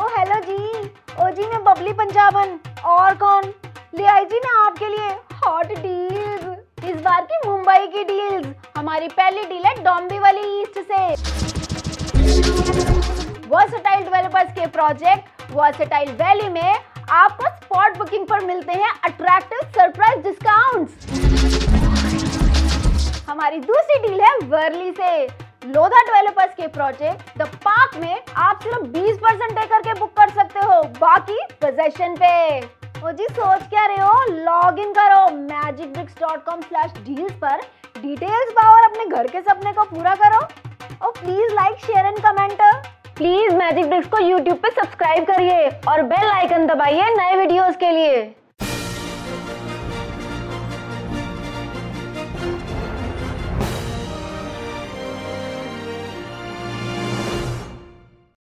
ओ hello जी। ओ जी मैं बबली पंजाबन। और कौन? ले आई जी मैं आपके लिए हॉट डील्स। इस बार की मुंबई की डील्स। हमारी पहली डील है डोंबिवली ईस्ट से। वर्सेटाइल डेवलपर्स के प्रोजेक्ट वर्सेटाइल वैली में आपको स्पॉट बुकिंग पर मिलते हैं अट्रैक्टिव सरप्राइज डिस्काउंट्स। हमारी दूसरी डील है वर्ली से। लोधा डेवलपर्स के प्रोजेक्ट द पार्क में आप सिर्फ 20% दे करके बुक कर सकते हो, बाकी पोजेशन पे। ओ जी सोच क्या रहे हो, लॉग इन करो magicbricks.com/deals पर डिटेल्स पाओ और अपने घर के सपने को पूरा करो। और please like share and comment. Please magic bricks को यूट्यूब पे सब्सक्राइब करिए और बेल आइकन दबाइए नए वीडियोस के लिए।